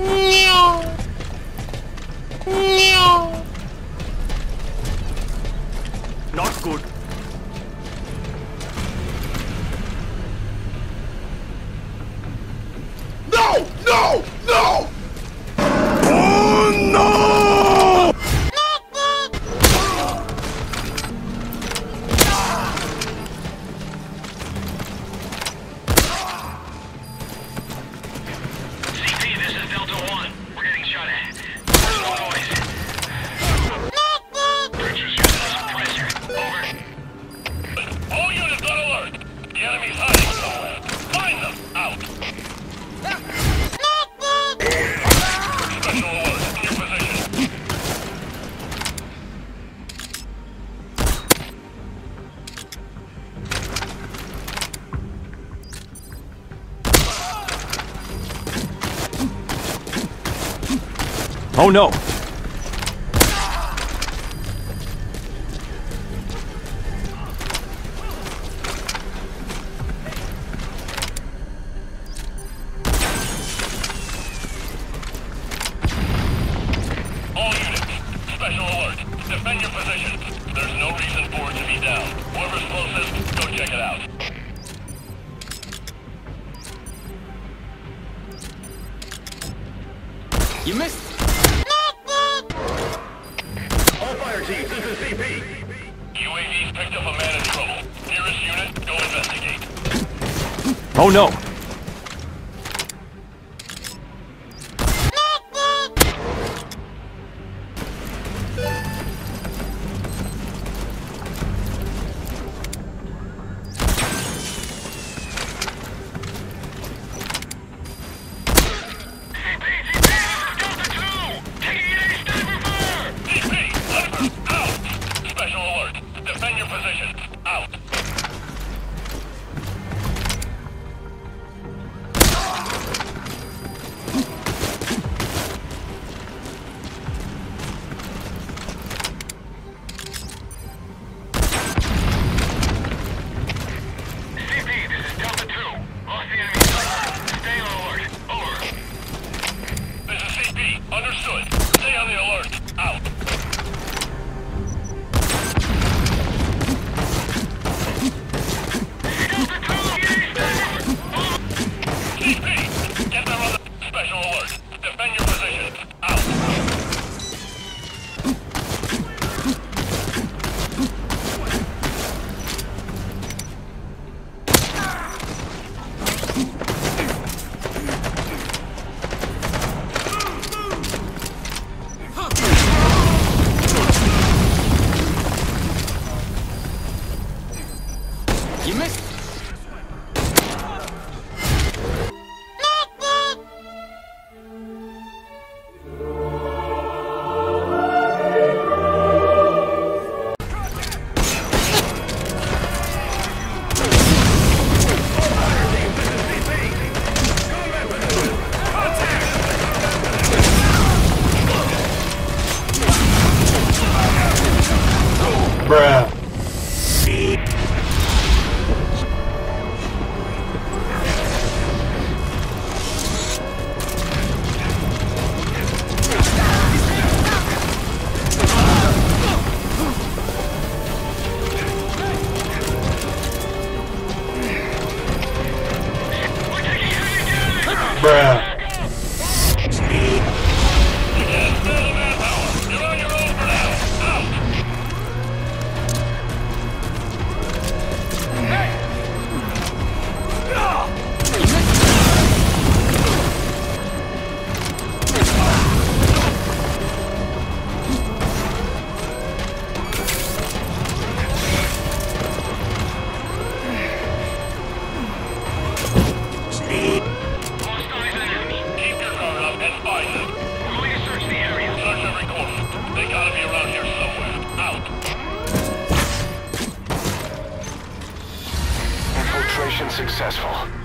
Meow. Meow. Not good. No! No! No! Oh no! All units, special alert. Defend your position. There's no reason for it to be down. Whoever's closest, go check it out. You missed! This is CP. UAV's picked up a man in trouble. Nearest unit, go investigate. Oh no! Bruh. Mission successful.